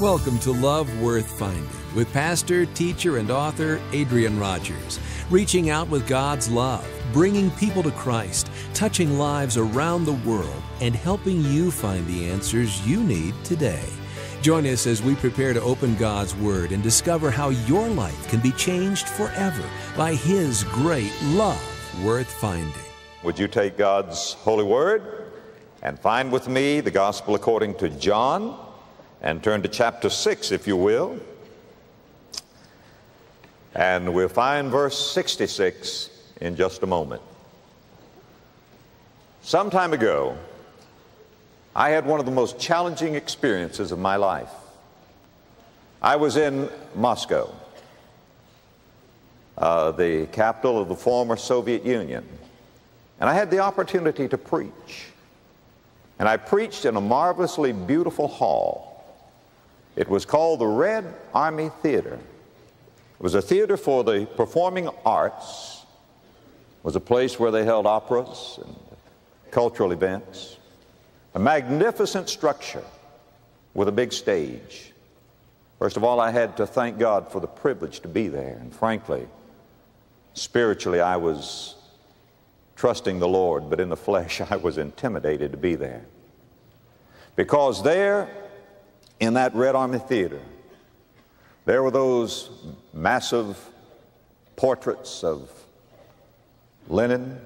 Welcome to Love Worth Finding with pastor, teacher, and author Adrian Rogers, reaching out with God's love, bringing people to Christ, touching lives around the world, and helping you find the answers you need today. Join us as we prepare to open God's Word and discover how your life can be changed forever by His great love worth finding. Would you take God's holy Word and find with me the Gospel according to John, and turn to chapter 6, if you will, and we'll find verse 66 in just a moment. Some time ago, I had one of the most challenging experiences of my life. I was in Moscow, the capital of the former Soviet Union, and I had the opportunity to preach. And I preached in a marvelously beautiful hall. It was called the Red Army Theater. It was a theater for the performing arts. It was a place where they held operas and cultural events. A magnificent structure with a big stage. First of all, I had to thank God for the privilege to be there. And frankly, spiritually, I was trusting the Lord, but in the flesh, I was intimidated to be there. Because there, in that Red Army Theater, there were those massive portraits of Lenin,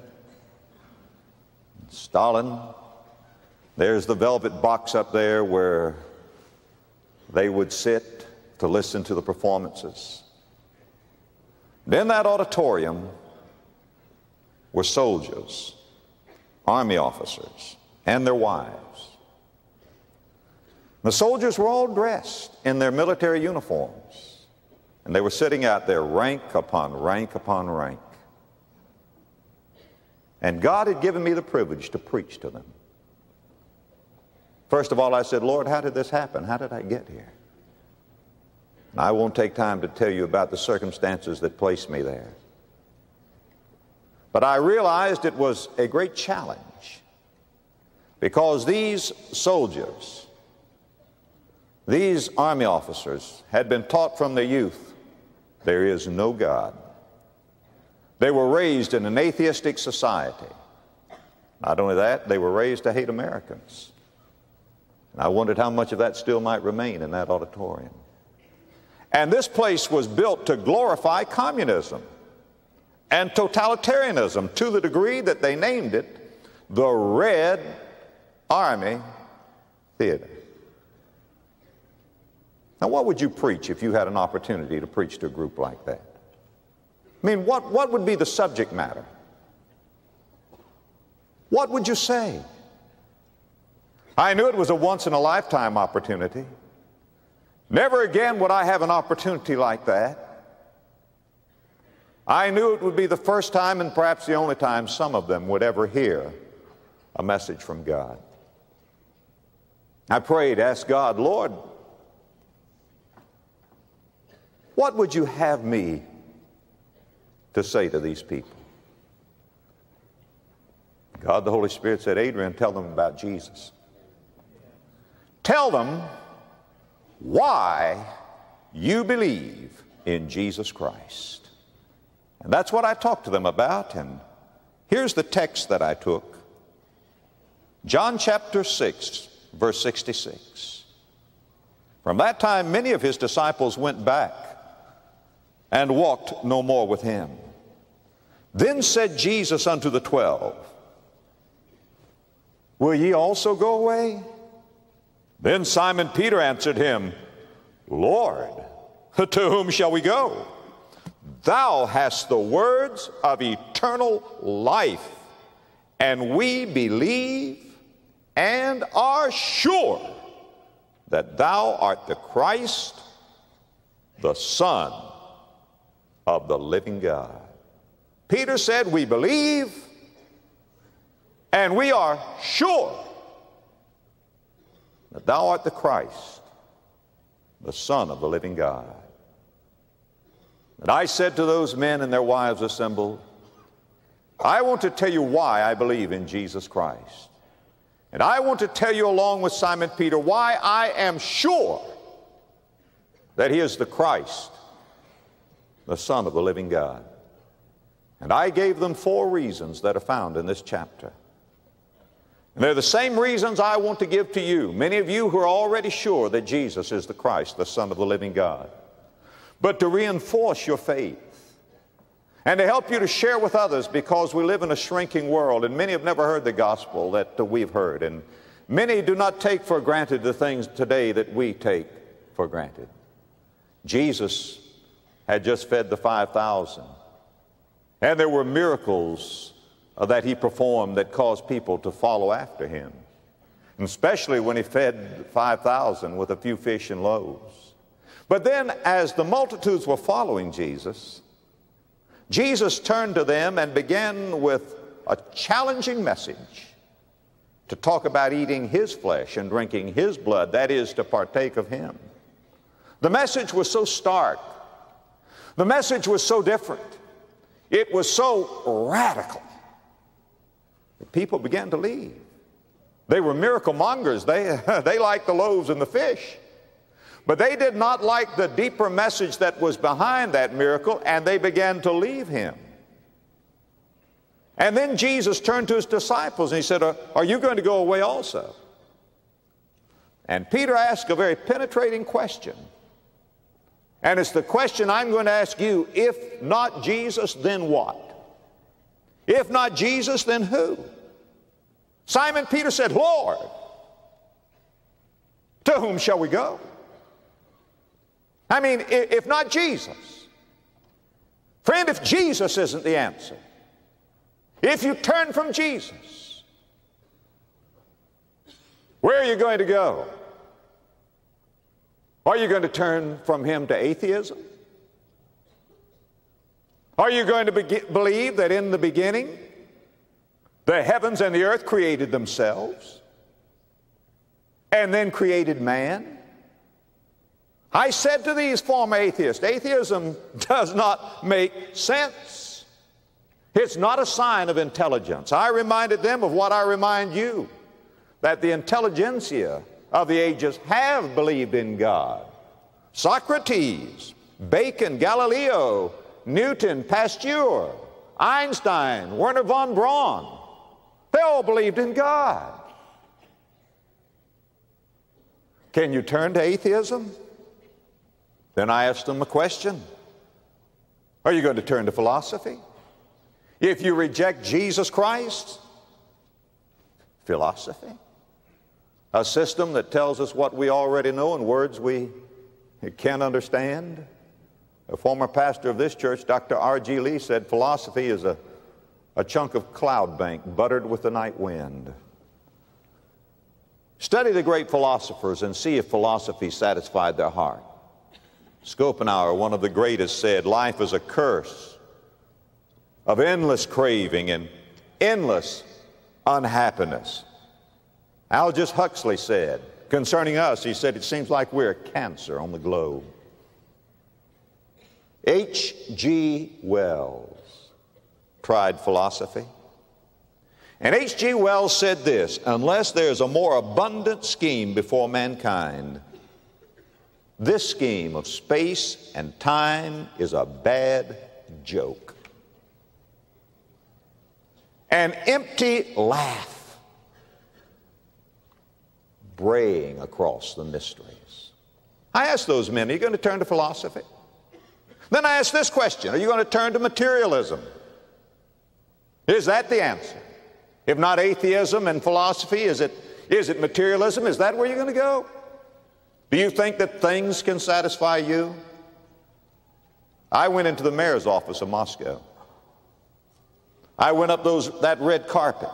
Stalin. There's the velvet box up there where they would sit to listen to the performances. And in that auditorium were soldiers, army officers, and their wives. The soldiers were all dressed in their military uniforms, and they were sitting out there rank upon rank upon rank. And God had given me the privilege to preach to them. First of all, I said, Lord, how did this happen? How did I get here? And I won't take time to tell you about the circumstances that placed me there. But I realized it was a great challenge, because these soldiers, these army officers, had been taught from their youth, there is no God. They were raised in an atheistic society. Not only that, they were raised to hate Americans. And I wondered how much of that still might remain in that auditorium. And this place was built to glorify communism and totalitarianism to the degree that they named it the Red Army Theater. Now, what would you preach if you had an opportunity to preach to a group like that? I mean, what would be the subject matter? What would you say? I knew it was a once-in-a-lifetime opportunity. Never again would I have an opportunity like that. I knew it would be the first time, and perhaps the only time, some of them would ever hear a message from God. I prayed, asked God, Lord, what would you have me to say to these people? God, the Holy Spirit, said, Adrian, tell them about Jesus. Tell them why you believe in Jesus Christ. And that's what I talked to them about. And here's the text that I took. John chapter 6, verse 66. From that time, many of his disciples went back and walked no more with him. Then said Jesus unto the 12, will ye also go away? Then Simon Peter answered him, Lord, to whom shall we go? Thou hast the words of eternal life, and we believe and are sure that thou art the Christ, the Son of the living God. Peter said, we believe and we are sure that thou art the Christ, the Son of the living God. And I said to those men and their wives assembled, I want to tell you why I believe in Jesus Christ. And I want to tell you, along with Simon Peter, why I am sure that he is the Christ, the Son of the living God. And I gave them four reasons that are found in this chapter. And they're the same reasons I want to give to you, many of you who are already sure that Jesus is the Christ, the Son of the living God. But to reinforce your faith and to help you to share with others, because we live in a shrinking world and many have never heard the gospel that we've heard, and many do not take for granted the things today that we take for granted. Jesus had just fed the 5,000, and there were miracles that he performed that caused people to follow after him, and especially when he fed 5,000 with a few fish and loaves. But then as the multitudes were following Jesus, Jesus turned to them and began with a challenging message to talk about eating his flesh and drinking his blood, that is, to partake of him. The message was so stark. The message was so different. It was so radical that people began to leave. They were miracle mongers. They liked the loaves and the fish. But they did not like the deeper message that was behind that miracle, and they began to leave him. And then Jesus turned to his disciples and he said, "Are you going to go away also?" And Peter asked a very penetrating question. And it's the question I'm going to ask you: if not Jesus, then what? If not Jesus, then who? Simon Peter said, "Lord, to whom shall we go?" I mean, if not Jesus. Friend, if Jesus isn't the answer, if you turn from Jesus, where are you going to go? Are you going to turn from him to atheism? Are you going to believe that in the beginning the heavens and the earth created themselves and then created man? I said to these former atheists, atheism does not make sense. It's not a sign of intelligence. I reminded them of what I remind you, that the intelligentsia of the ages have believed in God. Socrates, Bacon, Galileo, Newton, Pasteur, Einstein, Werner von Braun, they all believed in God. Can you turn to atheism? Then I asked them a question: are you going to turn to philosophy? If you reject Jesus Christ, philosophy? A system that tells us what we already know in words we can't understand. A former pastor of this church, Dr. R.G. Lee, said philosophy is a chunk of cloud bank buttered with the night wind. Study the great philosophers and see if philosophy satisfied their heart. Schopenhauer, one of the greatest, said life is a curse of endless craving and endless unhappiness. Aldous Huxley said, concerning us, he said, it seems like we're a cancer on the globe. H.G. Wells tried philosophy. And H.G. Wells said this: unless there's a more abundant scheme before mankind, this scheme of space and time is a bad joke, an empty laugh braying across the mysteries. I asked those men, are you going to turn to philosophy? Then I asked this question: are you going to turn to materialism? Is that the answer? If not atheism and philosophy, is it materialism? Is that where you're going to go? Do you think that things can satisfy you? I went into the mayor's office of Moscow. I went up that red carpet,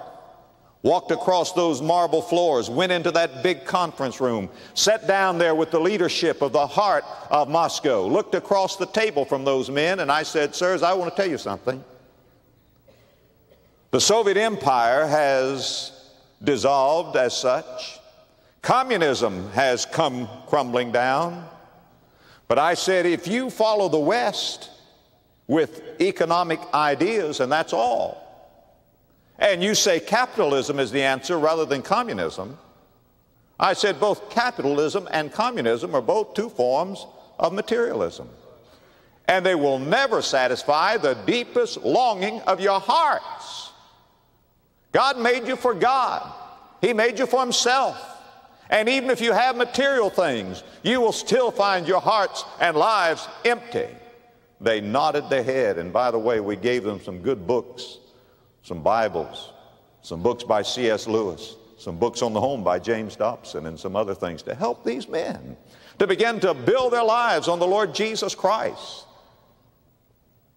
walked across those marble floors, went into that big conference room, sat down there with the leadership of the heart of Moscow, looked across the table from those men, and I said, "Sirs, I want to tell you something. The Soviet Empire has dissolved as such. Communism has come crumbling down. But," I said, "if you follow the West with economic ideas, and that's all, and you say capitalism is the answer rather than communism," I said, "both capitalism and communism are both two forms of materialism. And they will never satisfy the deepest longing of your hearts. God made you for God. He made you for Himself. And even if you have material things, you will still find your hearts and lives empty. They nodded their head. And by the way, we gave them some good books, some Bibles, some books by C.S. Lewis, some books on the home by James Dobson, and some other things to help these men to begin to build their lives on the Lord Jesus Christ.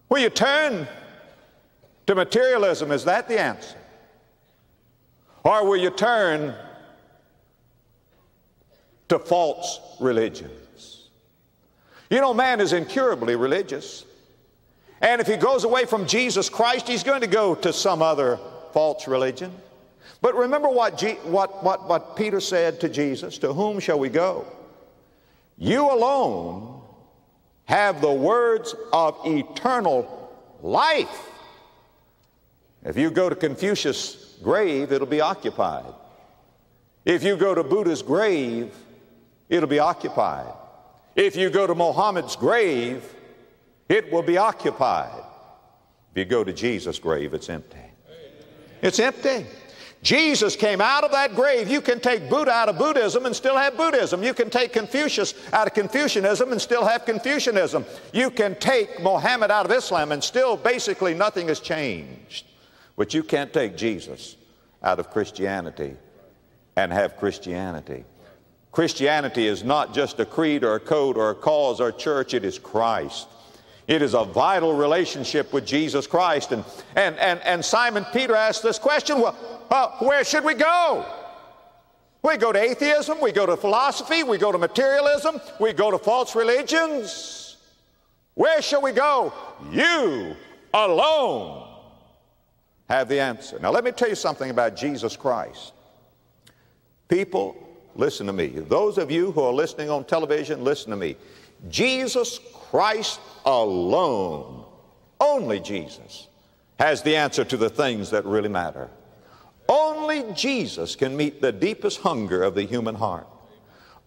Will you turn to materialism? Is that the answer? Or will you turn to false religions? You know, man is incurably religious. And if he goes away from Jesus Christ, he's going to go to some other false religion. But remember what Peter said to Jesus, "To whom shall we go? You alone have the words of eternal life." If you go to Confucius' grave, it'll be occupied. If you go to Buddha's grave, it'll be occupied. If you go to Mohammed's grave, it will be occupied. If you go to Jesus' grave, it's empty. It's empty. Jesus came out of that grave. You can take Buddha out of Buddhism and still have Buddhism. You can take Confucius out of Confucianism and still have Confucianism. You can take Mohammed out of Islam and still basically nothing has changed. But you can't take Jesus out of Christianity and have Christianity. Christianity is not just a creed or a code or a cause or a church. It is Christ. It is a vital relationship with Jesus Christ. And Simon Peter asked this question, well, where should we go? We go to atheism, we go to philosophy, we go to materialism, we go to false religions. Where shall we go? You alone have the answer. Now let me tell you something about Jesus Christ. People, listen to me. Those of you who are listening on television, listen to me. Jesus Christ alone, only Jesus, has the answer to the things that really matter. Only Jesus can meet the deepest hunger of the human heart.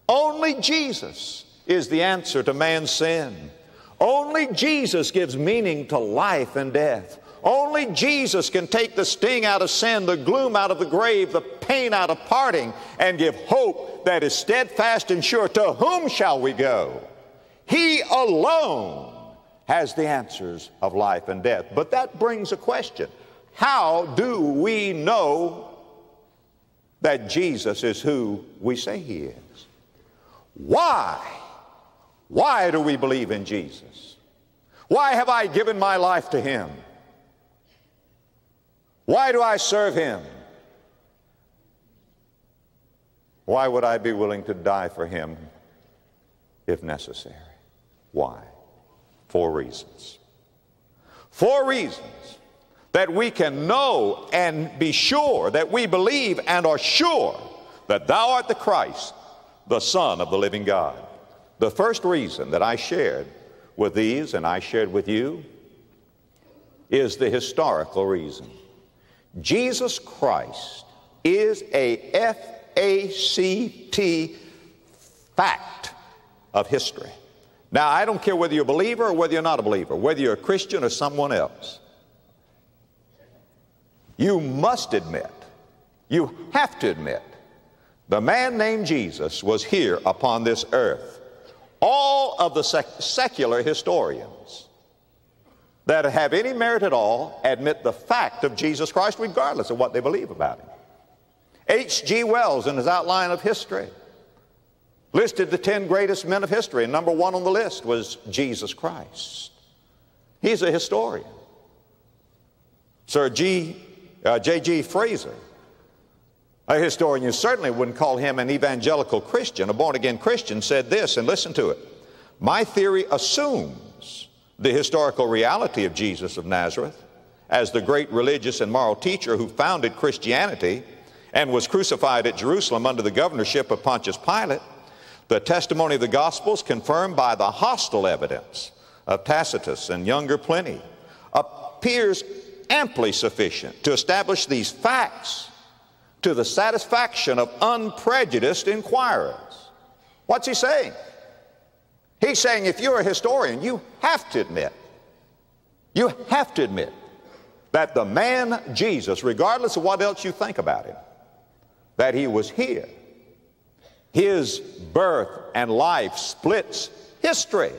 Only Jesus is the answer to man's sin. Only Jesus gives meaning to life and death. Only Jesus can take the sting out of sin, the gloom out of the grave, the pain out of parting, and give hope that is steadfast and sure. To whom shall we go? He alone has the answers of life and death. But that brings a question. How do we know that Jesus is who we say He is? Why? Why do we believe in Jesus? Why have I given my life to Him? Why do I serve Him? Why would I be willing to die for Him if necessary? Why? Four reasons. Four reasons that we can know and be sure, that we believe and are sure that Thou art the Christ, the Son of the living God. The first reason that I shared with these and I shared with you is the historical reason. Jesus Christ is a F-A-C-T fact of history. Now, I don't care whether you're a believer or whether you're not a believer, whether you're a Christian or someone else. You must admit, you have to admit, the man named Jesus was here upon this earth. All of the secular historians that have any merit at all admit the fact of Jesus Christ regardless of what they believe about Him. H.G. Wells, in his Outline of History, listed the 10 greatest men of history, and number one on the list was Jesus Christ. He's a historian. Sir J.G. Fraser, a historian, you certainly wouldn't call him an evangelical Christian, a born-again Christian, said this, and listen to it. "My theory assumes the historical reality of Jesus of Nazareth as the great religious and moral teacher who founded Christianity and was crucified at Jerusalem under the governorship of Pontius Pilate. The testimony of the Gospels confirmed by the hostile evidence of Tacitus and younger Pliny appears amply sufficient to establish these facts to the satisfaction of unprejudiced inquirers." What's he saying? He's saying if you're a historian, you have to admit that the man Jesus, regardless of what else you think about him, that he was here. His birth and life splits history.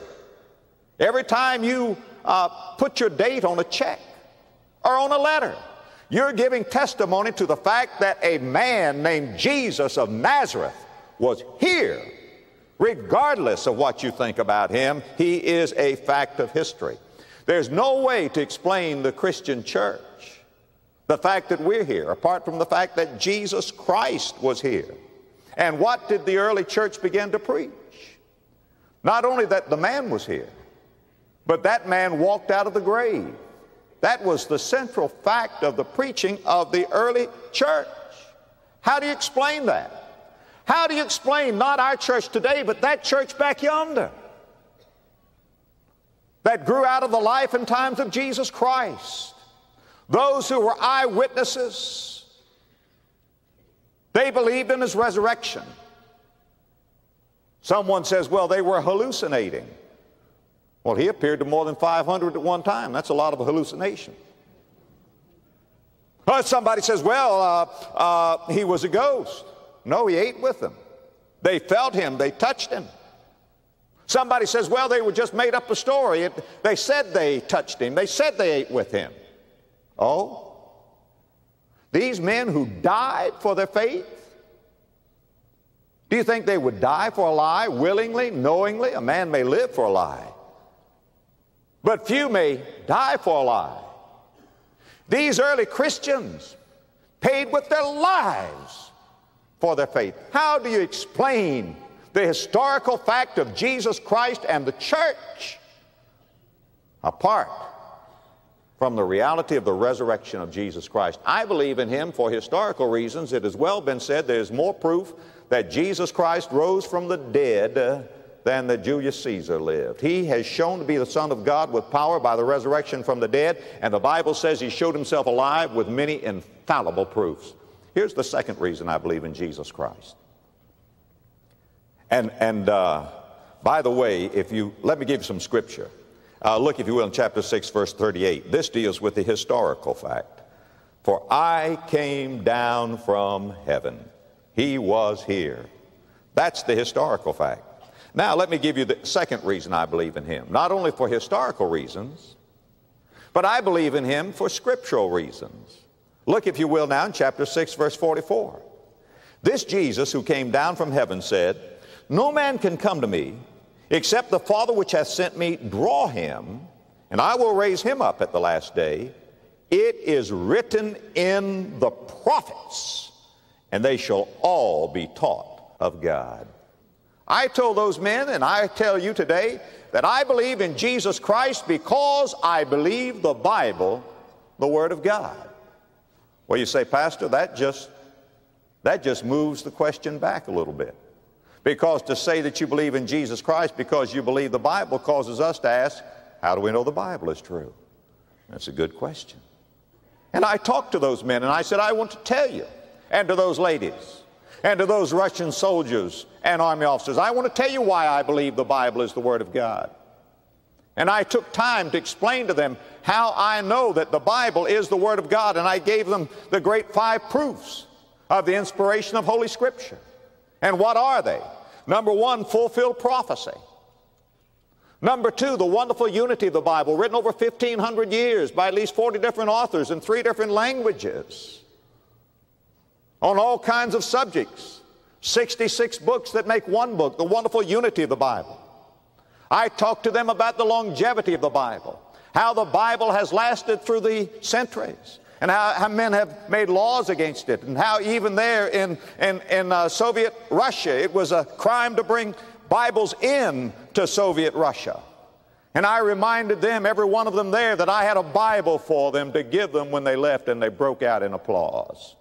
Every time you put your date on a check or on a letter, you're giving testimony to the fact that a man named Jesus of Nazareth was here. Regardless of what you think about him, he is a fact of history. There's no way to explain the Christian church, the fact that we're here, apart from the fact that Jesus Christ was here. And what did the early church begin to preach? Not only that the man was here, but that man walked out of the grave. That was the central fact of the preaching of the early church. How do you explain that? How do you explain not our church today, but that church back yonder that grew out of the life and times of Jesus Christ? Those who were eyewitnesses, they believed in his resurrection. Someone says, well, they were hallucinating. Well, he appeared to more than 500 at one time. That's a lot of a hallucination. Or somebody says, well, he was a ghost. No, he ate with them. They felt him. They touched him. Somebody says, well, they were just made up a story. They said they touched him. They said they ate with him. Oh, these men who died for their faith, do you think they would die for a lie willingly, knowingly? A man may live for a lie, but few may die for a lie. These early Christians paid with their lives for their faith. How do you explain the historical fact of Jesus Christ and the church apart from the reality of the resurrection of Jesus Christ? I believe in him for historical reasons. It has well been said there is more proof that Jesus Christ rose from the dead than that Julius Caesar lived. He has shown to be the Son of God with power by the resurrection from the dead, and the Bible says he showed himself alive with many infallible proofs. Here's the second reason I believe in Jesus Christ. And by the way, let me give you some scripture. Look, if you will, in chapter 6, verse 38. This deals with the historical fact. For I came down from heaven. He was here. That's the historical fact. Now, let me give you the second reason I believe in him. Not only for historical reasons, but I believe in him for scriptural reasons. Look, if you will, now in chapter 6, verse 44. This Jesus who came down from heaven said, no man can come to me except the Father which hath sent me draw him, and I will raise him up at the last day. It is written in the prophets, and they shall all be taught of God. I told those men, and I tell you today, that I believe in Jesus Christ because I believe the Bible, the Word of God. Well, you say, Pastor, that just moves the question back a little bit. Because to say that you believe in Jesus Christ because you believe the Bible causes us to ask, how do we know the Bible is true? That's a good question. And I talked to those men, and I said, I want to tell you, and to those ladies, and to those Russian soldiers and army officers, I want to tell you why I believe the Bible is the Word of God. And I took time to explain to them how I know that the Bible is the Word of God, and I gave them the great 5 proofs of the inspiration of Holy Scripture. And what are they? Number 1, fulfilled prophecy. Number 2, the wonderful unity of the Bible, written over 1,500 years by at least 40 different authors in 3 different languages on all kinds of subjects. 66 books that make one book, the wonderful unity of the Bible. I talked to them about the longevity of the Bible, how the Bible has lasted through the centuries, and how men have made laws against it, and how even there in Soviet Russia, it was a crime to bring Bibles in to Soviet Russia. And I reminded them, every one of them there, that I had a Bible for them to give them when they left, and they broke out in applause.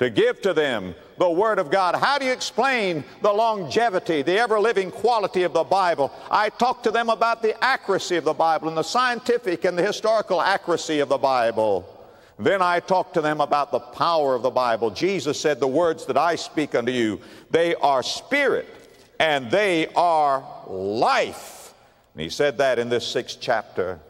To give to them the Word of God. How do you explain the longevity, the ever-living quality of the Bible? I talked to them about the accuracy of the Bible and the scientific and the historical accuracy of the Bible. Then I talked to them about the power of the Bible. Jesus said, the words that I speak unto you, they are spirit and they are life. And he said that in this 6th chapter.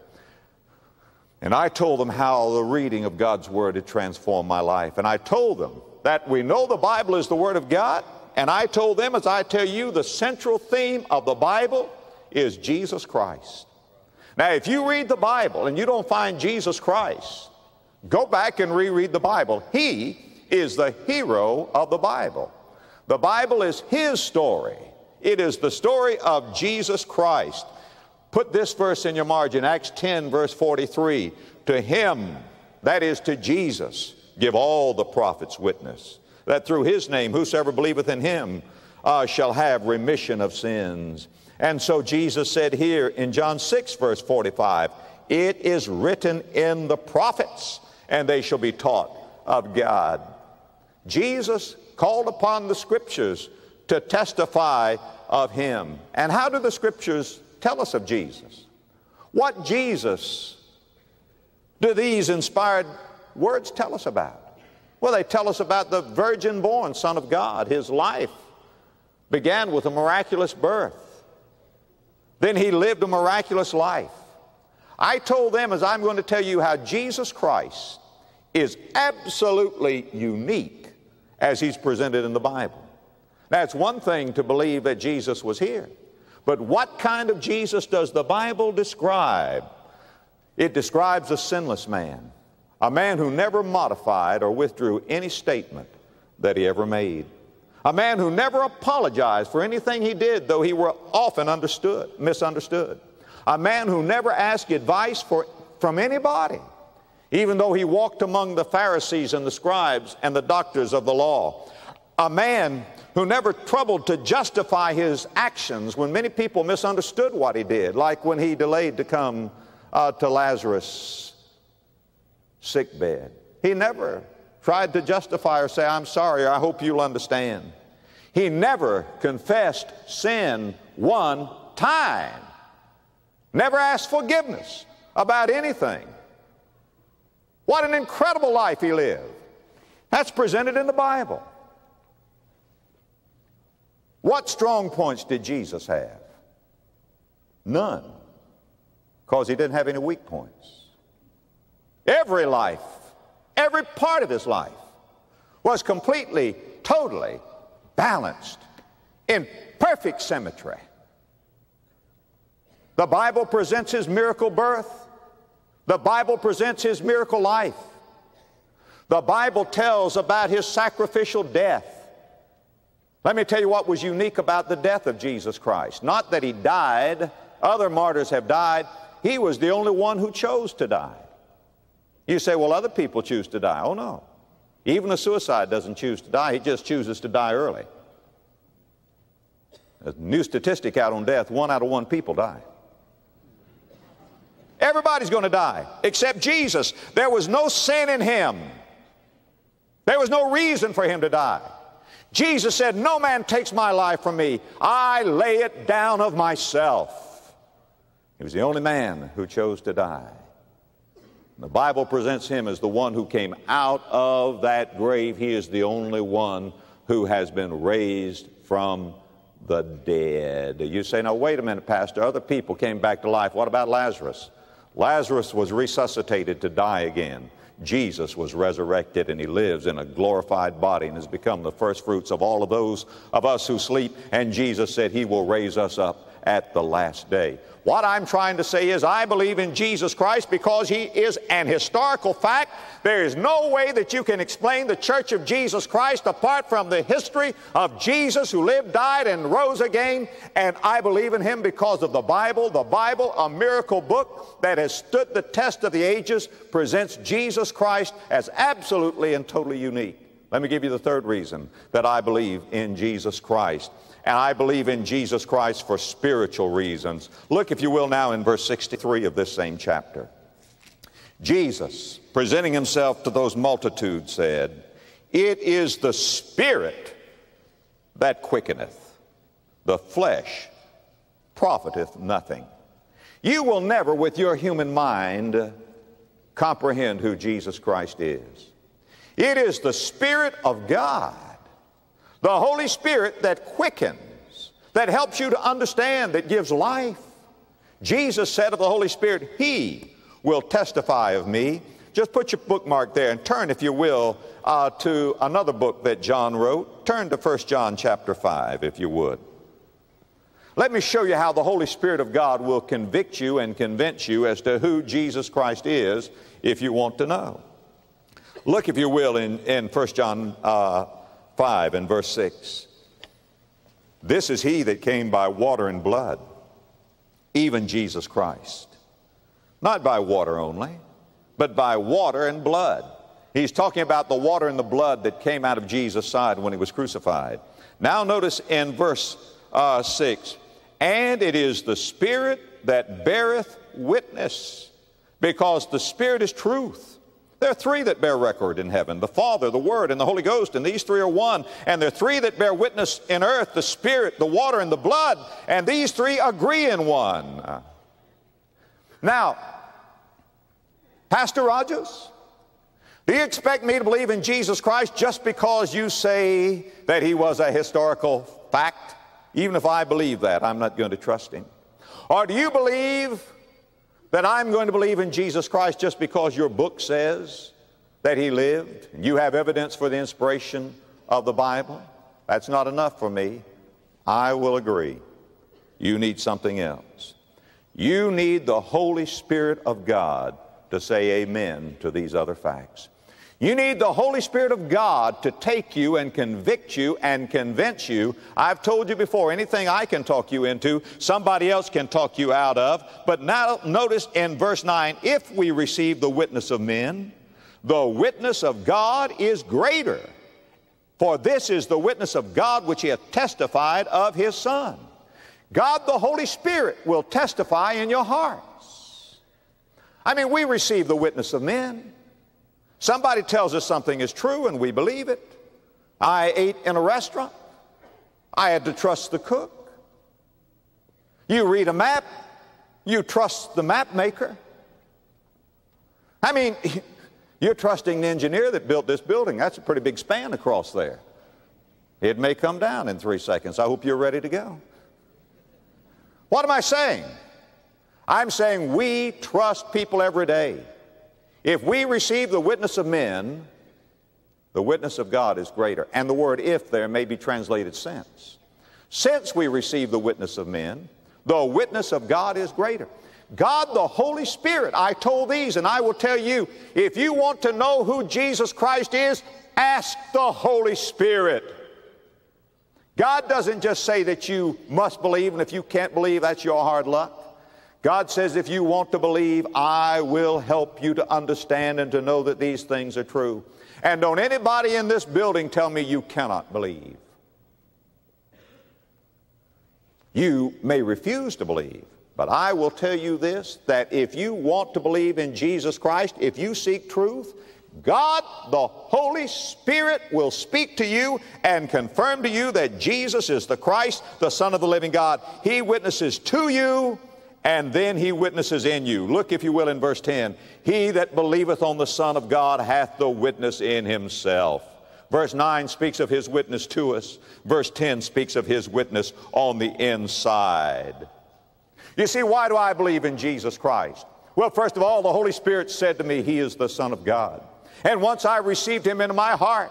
And I told them how the reading of God's Word had transformed my life. And I told them that we know the Bible is the Word of God. And I told them, as I tell you, the central theme of the Bible is Jesus Christ. Now, if you read the Bible and you don't find Jesus Christ, go back and reread the Bible. He is the hero of the Bible. The Bible is His story. It is the story of Jesus Christ. Put this verse in your margin, Acts 10, verse 43. To Him, that is to Jesus, give all the prophets witness, that through His name whosoever believeth in Him shall have remission of sins. And so Jesus said here in John 6, verse 45, it is written in the prophets, and they shall be taught of God. Jesus called upon the Scriptures to testify of Him. And how do the Scriptures tell us of Jesus? What Jesus do these inspired words tell us about? Well, they tell us about the virgin-born Son of God. His life began with a miraculous birth. Then He lived a miraculous life. I told them, as I'm going to tell you, how Jesus Christ is absolutely unique as He's presented in the Bible. Now, it's one thing to believe that Jesus was here, but what kind of Jesus does the Bible describe? It describes a sinless man, a man who never modified or withdrew any statement that he ever made, a man who never apologized for anything he did, though he were often misunderstood, a man who never asked advice from anybody, even though he walked among the Pharisees and the scribes and the doctors of the law, a man who never troubled to justify his actions when many people misunderstood what he did, like when he delayed to come to Lazarus' sickbed. He never tried to justify or say, I'm sorry, or I hope you'll understand. He never confessed sin one time, never asked forgiveness about anything. What an incredible life he lived. That's presented in the Bible. What strong points did Jesus have? None, because He didn't have any weak points. Every life, every part of His life was completely, totally balanced in perfect symmetry. The Bible presents His miracle birth. The Bible presents His miracle life. The Bible tells about His sacrificial death. Let me tell you what was unique about the death of Jesus Christ. Not that He died. Other martyrs have died. He was the only one who chose to die. You say, well, other people choose to die. Oh, no. Even a suicide doesn't choose to die. He just chooses to die early. A new statistic out on death, 1 out of 1 people die. Everybody's going to die except Jesus. There was no sin in Him. There was no reason for Him to die. Jesus said, no man takes my life from me. I lay it down of myself. He was the only man who chose to die. And the Bible presents Him as the one who came out of that grave. He is the only one who has been raised from the dead. You say, now wait a minute, Pastor. Other people came back to life. What about Lazarus? Lazarus was resuscitated to die again. Jesus was resurrected, and He lives in a glorified body and has become the first fruits of all of those of us who sleep. And Jesus said He will raise us up at the last day. What I'm trying to say is I believe in Jesus Christ because He is an historical fact. There is no way that you can explain the Church of Jesus Christ apart from the history of Jesus who lived, died, and rose again. And I believe in Him because of the Bible. The Bible, a miracle book that has stood the test of the ages, presents Jesus Christ as absolutely and totally unique. Let me give you the third reason that I believe in Jesus Christ. And I believe in Jesus Christ for spiritual reasons. Look, if you will, now in verse 63 of this same chapter. Jesus, presenting Himself to those multitudes, said, it is the Spirit that quickeneth. The flesh profiteth nothing. You will never, with your human mind, comprehend who Jesus Christ is. It is the Spirit of God, the Holy Spirit, that quickens, that helps you to understand, that gives life. Jesus said of the Holy Spirit, He will testify of me. Just put your bookmark there and turn, if you will, to another book that John wrote. Turn to 1 John chapter 5, if you would. Let me show you how the Holy Spirit of God will convict you and convince you as to who Jesus Christ is, if you want to know. Look, if you will, in 1 John 5 and verse 6. This is He that came by water and blood, even Jesus Christ. Not by water only, but by water and blood. He's talking about the water and the blood that came out of Jesus' side when He was crucified. Now notice in verse 6, and it is the Spirit that beareth witness, because the Spirit is truth. There are three that bear record in heaven, the Father, the Word, and the Holy Ghost, and these three are one. And there are three that bear witness in earth, the Spirit, the water, and the blood, and these three agree in one. Now, Pastor Rogers, do you expect me to believe in Jesus Christ just because you say that He was a historical fact? Even if I believe that, I'm not going to trust Him. Or do you believe that I'm going to believe in Jesus Christ just because your book says that He lived and you have evidence for the inspiration of the Bible? That's not enough for me. I will agree. You need something else. You need the Holy Spirit of God to say amen to these other facts. You need the Holy Spirit of God to take you and convict you and convince you. I've told you before, anything I can talk you into, somebody else can talk you out of. But now notice in verse 9, if we receive the witness of men, the witness of God is greater. For this is the witness of God which He hath testified of His Son. God the Holy Spirit will testify in your hearts. I mean, we receive the witness of men. Somebody tells us something is true and we believe it. I ate in a restaurant. I had to trust the cook. You read a map, you trust the map maker. I mean, you're trusting the engineer that built this building. That's a pretty big span across there. It may come down in 3 seconds. I hope you're ready to go. What am I saying? I'm saying we trust people every day. If we receive the witness of men, the witness of God is greater. And the word if there may be translated since. Since we receive the witness of men, the witness of God is greater. God the Holy Spirit, I told these and I will tell you, if you want to know who Jesus Christ is, ask the Holy Spirit. God doesn't just say that you must believe, and if you can't believe, that's your hard luck. God says, if you want to believe, I will help you to understand and to know that these things are true. And don't anybody in this building tell me you cannot believe. You may refuse to believe, but I will tell you this, that if you want to believe in Jesus Christ, if you seek truth, God, the Holy Spirit, will speak to you and confirm to you that Jesus is the Christ, the Son of the living God. He witnesses to you, and then He witnesses in you. Look, if you will, in verse 10, he that believeth on the Son of God hath the witness in himself. Verse 9 speaks of His witness to us. Verse 10 speaks of His witness on the inside. You see, why do I believe in Jesus Christ? Well, first of all, the Holy Spirit said to me, He is the Son of God. And once I received Him into my heart,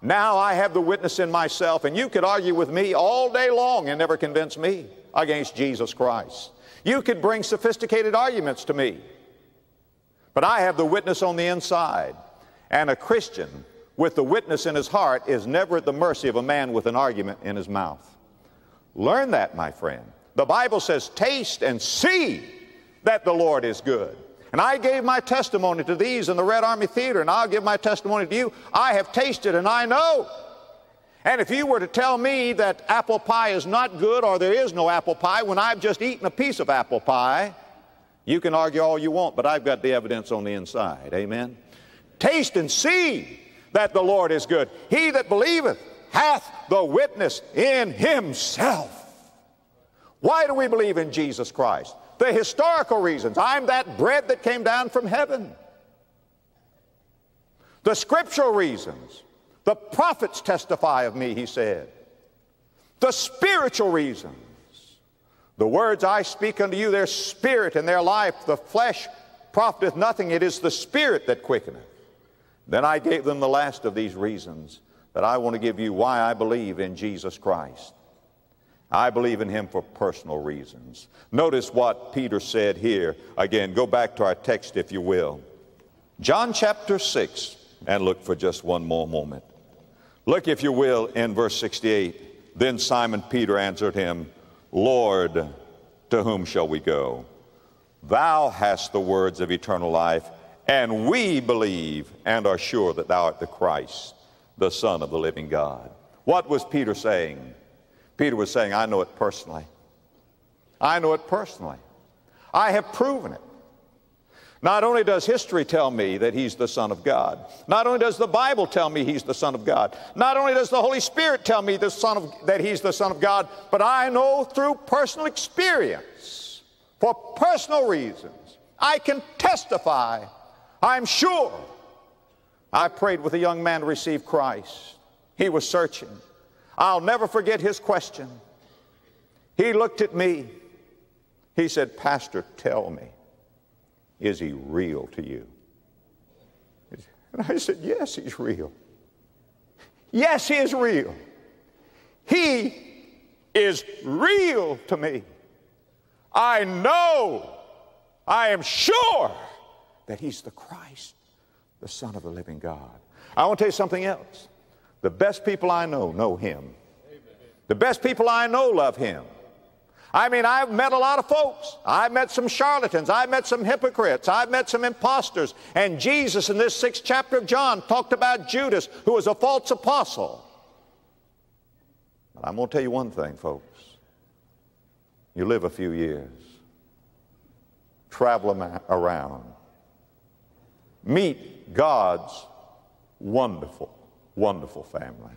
now I have the witness in myself. And you could argue with me all day long and never convince me against Jesus Christ. You could bring sophisticated arguments to me, but I have the witness on the inside. And a Christian with the witness in his heart is never at the mercy of a man with an argument in his mouth. Learn that, my friend. The Bible says, taste and see that the Lord is good. And I gave my testimony to these in the Red Army Theater, and I'll give my testimony to you. I have tasted and I know. And if you were to tell me that apple pie is not good or there is no apple pie when I've just eaten a piece of apple pie, you can argue all you want, but I've got the evidence on the inside. Amen? Taste and see that the Lord is good. He that believeth hath the witness in himself. Why do we believe in Jesus Christ? The historical reasons. I'm that bread that came down from heaven. The scriptural reasons. The prophets testify of me, he said. the spiritual reasons. The words I speak unto you, their spirit and their life, the flesh profiteth nothing, it is the spirit that quickeneth. Then I gave them the last of these reasons that I want to give you why I believe in Jesus Christ. I believe in Him for personal reasons. Notice what Peter said here. Again, go back to our text if you will. John chapter 6, and look for just one more moment. Look if you will in verse 68. Then Simon Peter answered Him, Lord, to whom shall we go? Thou hast the words of eternal life, and we believe and are sure that Thou art the Christ, the Son of the living God. What was Peter saying? Peter was saying, I know it personally. I know it personally. I have proven it. Not only does history tell me that He's the Son of God, not only does the Bible tell me He's the Son of God, not only does the Holy Spirit tell me that He's the Son of God, but I know through personal experience, for personal reasons, I can testify, I'm sure. I prayed with a young man to receive Christ. He was searching. I'll never forget his question. He looked at me. He said, Pastor, tell me, is He real to you? And I said, yes, He's real. Yes, He is real. He is real to me. I know, I am sure that He's the Christ, the Son of the living God. I want to tell you something else. The best people I know Him. Amen. The best people I know love Him. I mean, I've met a lot of folks. I've met some charlatans. I've met some hypocrites. I've met some imposters. And Jesus in this 6th chapter of John talked about Judas, who was a false apostle. But I'm going to tell you one thing, folks. You live a few years. Travel around. Meet God's wonderful, wonderful family.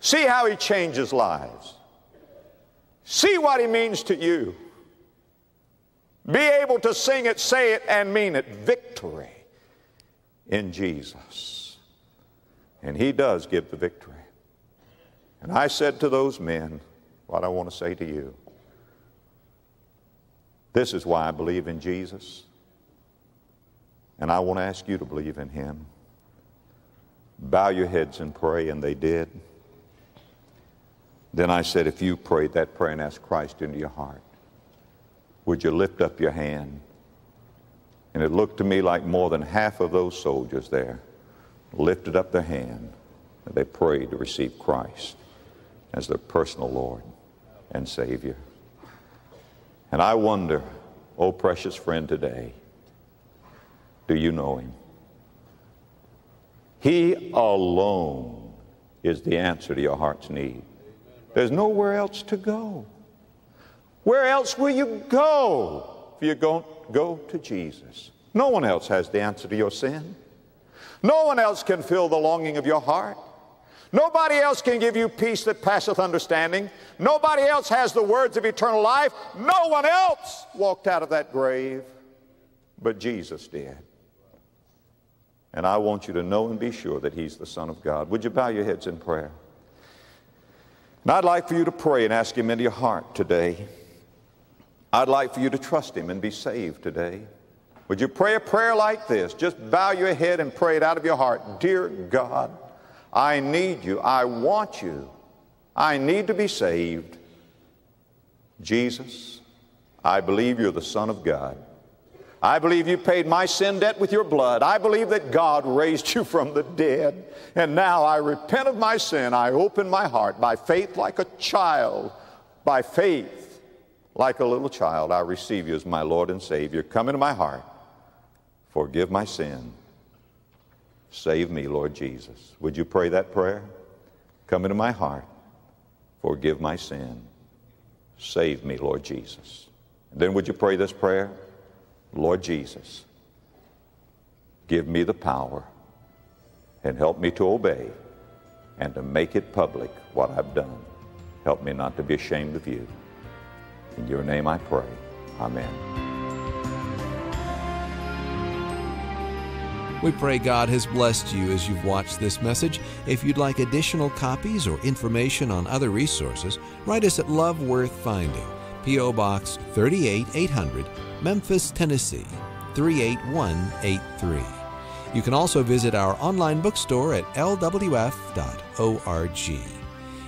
See how He changes lives. See what He means to you. Be able to sing it, say it, and mean it. Victory in Jesus. And He does give the victory. And I said to those men what I want to say to you. This is why I believe in Jesus. And I want to ask you to believe in Him. Bow your heads and pray, and they did. Then I said, if you prayed that prayer and asked Christ into your heart, would you lift up your hand? And it looked to me like more than half of those soldiers there lifted up their hand, and they prayed to receive Christ as their personal Lord and Savior. And I wonder, oh precious friend today, do you know Him? He alone is the answer to your heart's need. There's nowhere else to go. Where else will you go if you don't go to Jesus? No one else has the answer to your sin. No one else can fill the longing of your heart. Nobody else can give you peace that passeth understanding. Nobody else has the words of eternal life. No one else walked out of that grave, but Jesus did. And I want you to know and be sure that He's the Son of God. Would you bow your heads in prayer? And I'd like for you to pray and ask Him into your heart today. I'd like for you to trust Him and be saved today. Would you pray a prayer like this? Just bow your head and pray it out of your heart. Dear God, I need You. I want You. I need to be saved. Jesus, I believe You're the Son of God. I believe You paid my sin debt with Your blood. I believe that God raised You from the dead. And now I repent of my sin. I open my heart by faith like a child. By faith like a little child, I receive You as my Lord and Savior. Come into my heart. Forgive my sin. Save me, Lord Jesus. Would you pray that prayer? Come into my heart. Forgive my sin. Save me, Lord Jesus. And then would you pray this prayer? Lord Jesus, give me the power and help me to obey and to make it public what I've done. Help me not to be ashamed of You. In Your name I pray. Amen. We pray God has blessed you as you've watched this message. If you'd like additional copies or information on other resources, write us at Love Worth Finding, P.O. Box 38800, Memphis, Tennessee 38183. You can also visit our online bookstore at lwf.org.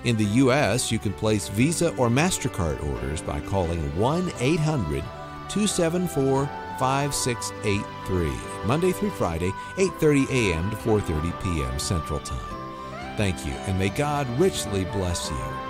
In the U.S., you can place Visa or MasterCard orders by calling 1-800-274-5683, Monday through Friday, 8:30 a.m. to 4:30 p.m. Central Time. Thank you, and may God richly bless you.